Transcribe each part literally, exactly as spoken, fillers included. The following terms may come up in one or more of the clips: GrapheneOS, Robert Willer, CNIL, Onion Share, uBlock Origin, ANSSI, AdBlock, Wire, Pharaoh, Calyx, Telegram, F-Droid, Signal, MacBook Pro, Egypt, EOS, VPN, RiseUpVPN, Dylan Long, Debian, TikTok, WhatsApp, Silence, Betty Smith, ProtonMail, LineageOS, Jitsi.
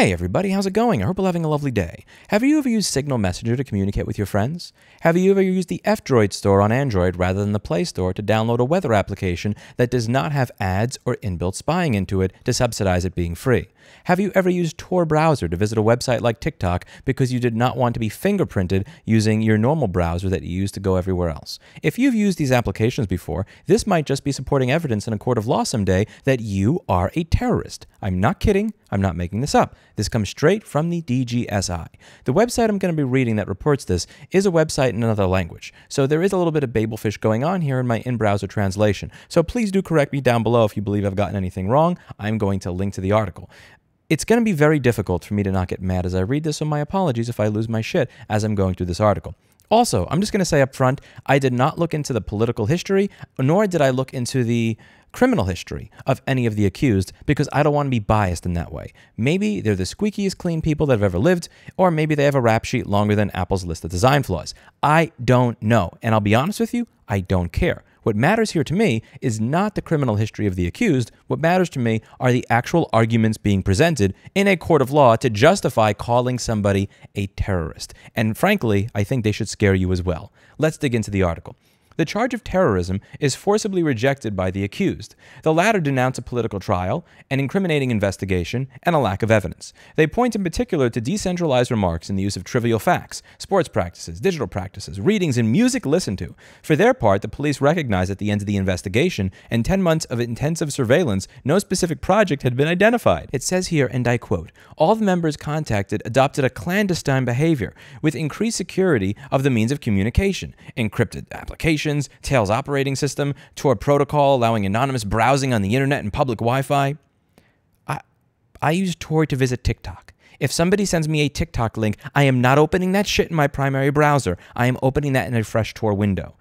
Hey everybody, how's it going? I hope you're having a lovely day. Have you ever used Signal Messenger to communicate with your friends? Have you ever used the F-Droid store on Android rather than the Play Store to download a weather application that does not have ads or inbuilt spying into it to subsidize it being free? Have you ever used Tor browser to visit a website like TikTok because you did not want to be fingerprinted using your normal browser that you use to go everywhere else? If you've used these applications before, this might just be supporting evidence in a court of law someday that you are a terrorist. I'm not kidding. I'm not making this up. This comes straight from the D G S I. The website I'm going to be reading that reports this is a website in another language. So there is a little bit of babelfish going on here in my in-browser translation. So please do correct me down below if you believe I've gotten anything wrong. I'm going to link to the article. It's going to be very difficult for me to not get mad as I read this, so my apologies if I lose my shit as I'm going through this article. Also, I'm just going to say up front, I did not look into the political history, nor did I look into the criminal history of any of the accused, because I don't want to be biased in that way. Maybe they're the squeakiest clean people that have ever lived, or maybe they have a rap sheet longer than Apple's list of design flaws. I don't know, and I'll be honest with you, I don't care. What matters here to me is not the criminal history of the accused. What matters to me are the actual arguments being presented in a court of law to justify calling somebody a terrorist. And frankly, I think they should scare you as well. Let's dig into the article. The charge of terrorism is forcibly rejected by the accused. The latter denounce a political trial, an incriminating investigation, and a lack of evidence. They point in particular to decentralized remarks in the use of trivial facts, sports practices, digital practices, readings, and music listened to. For their part, the police recognize at the end of the investigation and ten months of intensive surveillance, no specific project had been identified. It says here, and I quote, "All the members contacted adopted a clandestine behavior with increased security of the means of communication, encrypted applications, Tail's operating system, Tor protocol, allowing anonymous browsing on the internet and public Wi-Fi." I, I use Tor to visit TikTok. If somebody sends me a TikTok link, I am not opening that shit in my primary browser. I am opening that in a fresh Tor window.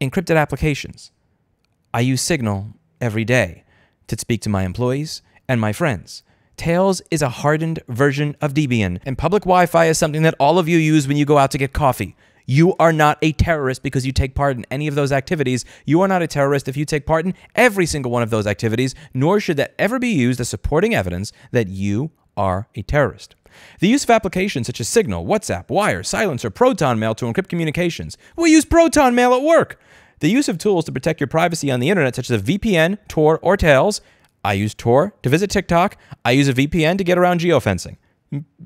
Encrypted applications. I use Signal every day to speak to my employees and my friends. Tails is a hardened version of Debian, and public Wi-Fi is something that all of you use when you go out to get coffee. You are not a terrorist because you take part in any of those activities. You are not a terrorist if you take part in every single one of those activities, nor should that ever be used as supporting evidence that you are a terrorist. The use of applications such as Signal, WhatsApp, Wire, Silence, or ProtonMail to encrypt communications. We use ProtonMail at work. The use of tools to protect your privacy on the internet such as a V P N, Tor, or Tails. I use Tor to visit TikTok. I use a V P N to get around geofencing.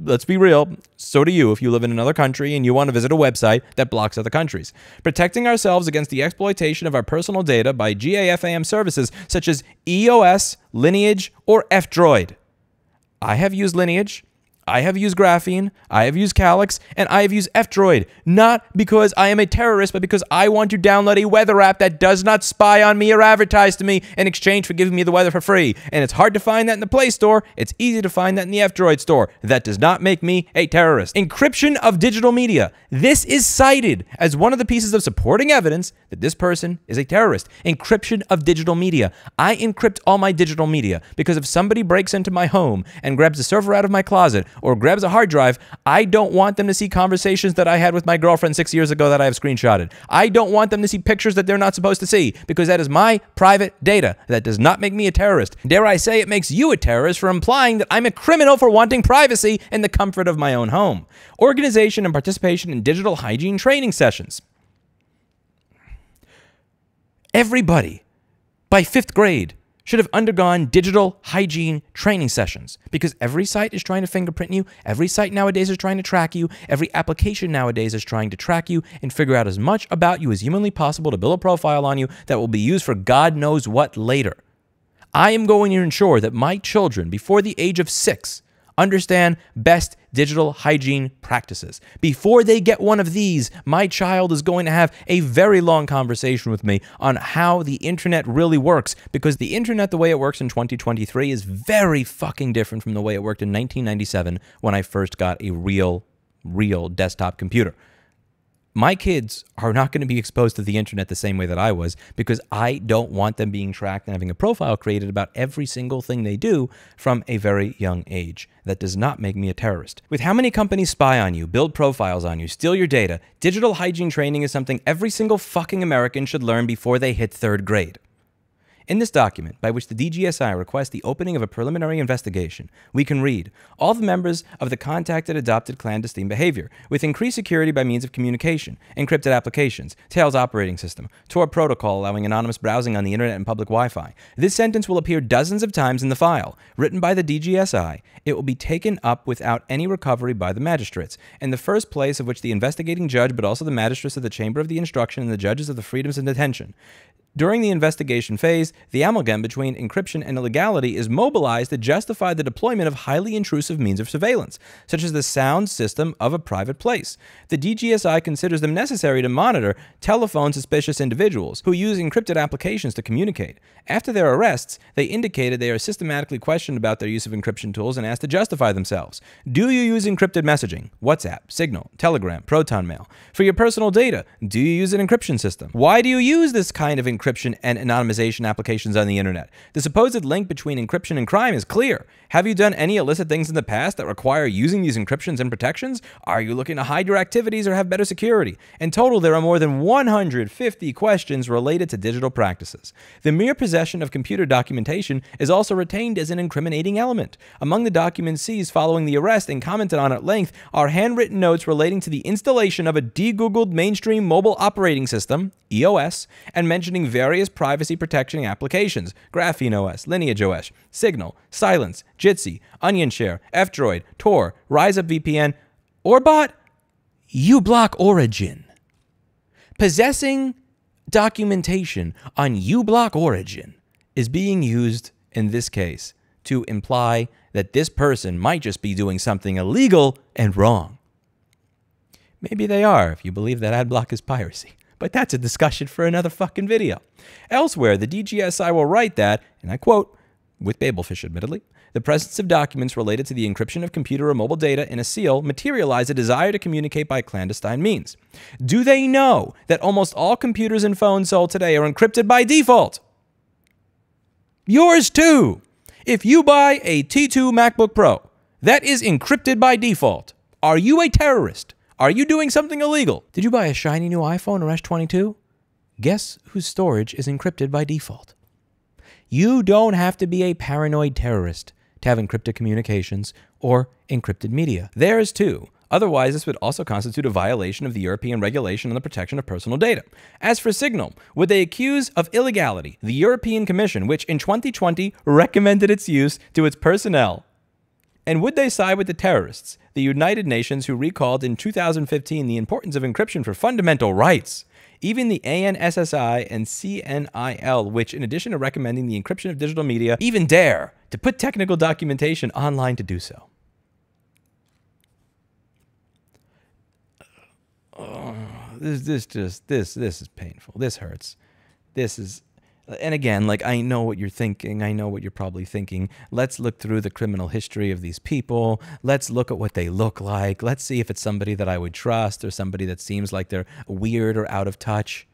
Let's be real, so do you if you live in another country and you want to visit a website that blocks other countries. Protecting ourselves against the exploitation of our personal data by GAFAM services such as E O S, Lineage, or F-Droid. I have used Lineage, I have used Graphene, I have used Calyx, and I have used F-Droid, not because I am a terrorist, but because I want to download a weather app that does not spy on me or advertise to me in exchange for giving me the weather for free. And it's hard to find that in the Play Store. It's easy to find that in the F-Droid store. That does not make me a terrorist. Encryption of digital media. This is cited as one of the pieces of supporting evidence that this person is a terrorist. Encryption of digital media. I encrypt all my digital media because if somebody breaks into my home and grabs a server out of my closet or grabs a hard drive, I don't want them to see conversations that I had with my girlfriend six years ago that I have screenshotted. I don't want them to see pictures that they're not supposed to see because that is my private data. That does not make me a terrorist. Dare I say it makes you a terrorist for implying that I'm a criminal for wanting privacy in the comfort of my own home. Organization and participation in digital hygiene training sessions. Everybody by fifth grade should have undergone digital hygiene training sessions because every site is trying to fingerprint you. Every site nowadays is trying to track you. Every application nowadays is trying to track you and figure out as much about you as humanly possible to build a profile on you that will be used for God knows what later. I am going to ensure that my children before the age of six understand best digital hygiene practices. Before they get one of these, my child is going to have a very long conversation with me on how the internet really works, because the internet, the way it works in twenty twenty-three, is very fucking different from the way it worked in nineteen ninety-seven when I first got a real, real desktop computer. My kids are not going to be exposed to the internet the same way that I was because I don't want them being tracked and having a profile created about every single thing they do from a very young age. That does not make me a terrorist. With how many companies spy on you, build profiles on you, steal your data, digital hygiene training is something every single fucking American should learn before they hit third grade. In this document, by which the D G S I requests the opening of a preliminary investigation, we can read, all the members of the contacted adopted clandestine behavior, with increased security by means of communication, encrypted applications, Tails operating system, Tor protocol allowing anonymous browsing on the internet and public Wi-Fi. This sentence will appear dozens of times in the file. Written by the D G S I, it will be taken up without any recovery by the magistrates, in the first place of which the investigating judge, but also the magistrates of the Chamber of the Instruction and the judges of the Freedoms and Detention. During the investigation phase, the amalgam between encryption and illegality is mobilized to justify the deployment of highly intrusive means of surveillance, such as the sound system of a private place. The D G S I considers them necessary to monitor telephone suspicious individuals who use encrypted applications to communicate. After their arrests, they indicated they are systematically questioned about their use of encryption tools and asked to justify themselves. Do you use encrypted messaging? WhatsApp, Signal, Telegram, ProtonMail. For your personal data, do you use an encryption system? Why do you use this kind of encryption? encryption and anonymization applications on the internet. The supposed link between encryption and crime is clear. Have you done any illicit things in the past that require using these encryptions and protections? Are you looking to hide your activities or have better security? In total, there are more than one hundred fifty questions related to digital practices. The mere possession of computer documentation is also retained as an incriminating element. Among the documents seized following the arrest and commented on at length are handwritten notes relating to the installation of a de-Googled mainstream mobile operating system, E O S, and mentioning various privacy protection applications, GrapheneOS, LineageOS, Signal, Silence, Jitsi, Onion Share, F-Droid, Tor, RiseUpVPN, or bot, uBlock Origin. Possessing documentation on uBlock Origin is being used in this case to imply that this person might just be doing something illegal and wrong. Maybe they are, if you believe that adblock is piracy. But that's a discussion for another fucking video. Elsewhere, the D G S I will write that, and I quote, with Babelfish admittedly, the presence of documents related to the encryption of computer or mobile data in a seal materialize a desire to communicate by clandestine means. Do they know that almost all computers and phones sold today are encrypted by default? Yours too! If you buy a T two MacBook Pro, that is encrypted by default. Are you a terrorist? Are you doing something illegal? Did you buy a shiny new iPhone or S twenty-two? Guess whose storage is encrypted by default? You don't have to be a paranoid terrorist to have encrypted communications or encrypted media. Theirs too. Otherwise, this would also constitute a violation of the European regulation on the protection of personal data. As for Signal, what they accuse of illegality, the European Commission, which in twenty twenty recommended its use to its personnel. And would they side with the terrorists, the United Nations, who recalled in two thousand fifteen the importance of encryption for fundamental rights? Even the ANSSI and C N I L, which in addition to recommending the encryption of digital media, even dare to put technical documentation online to do so. Oh, this, this just, this, this is painful. This hurts. This is... And again, like, I know what you're thinking. I know what you're probably thinking. Let's look through the criminal history of these people. Let's look at what they look like. Let's see if it's somebody that I would trust or somebody that seems like they're weird or out of touch.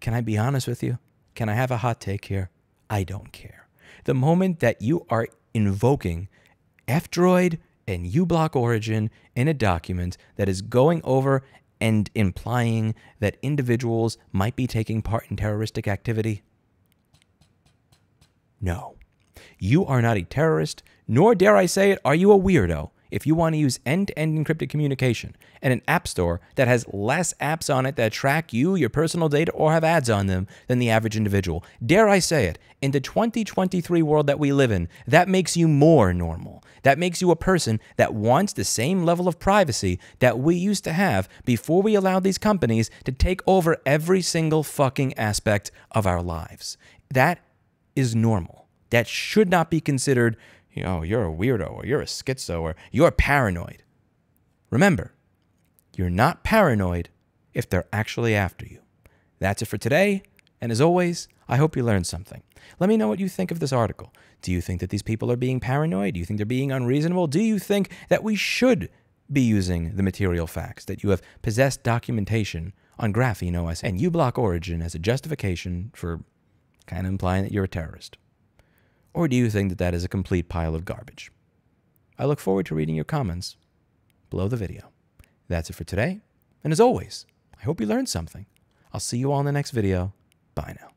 Can I be honest with you? Can I have a hot take here? I don't care. The moment that you are invoking F-Droid and uBlock Origin in a document that is going over and implying that individuals might be taking part in terroristic activity, no. You are not a terrorist, nor dare I say it, are you a weirdo if you want to use end-to-end encrypted communication and an app store that has less apps on it that track you, your personal data, or have ads on them than the average individual. Dare I say it, in the twenty twenty-three world that we live in, that makes you more normal. That makes you a person that wants the same level of privacy that we used to have before we allowed these companies to take over every single fucking aspect of our lives. That is normal. That should not be considered, you know, you're a weirdo, or you're a schizo, or you're paranoid. Remember, you're not paranoid if they're actually after you. That's it for today, and as always, I hope you learned something. Let me know what you think of this article. Do you think that these people are being paranoid? Do you think they're being unreasonable? Do you think that we should be using the material facts that you have possessed documentation on GrapheneOS and uBlock Origin as a justification for kind of implying that you're a terrorist? Or do you think that that is a complete pile of garbage? I look forward to reading your comments below the video. That's it for today. And as always, I hope you learned something. I'll see you all in the next video. Bye now.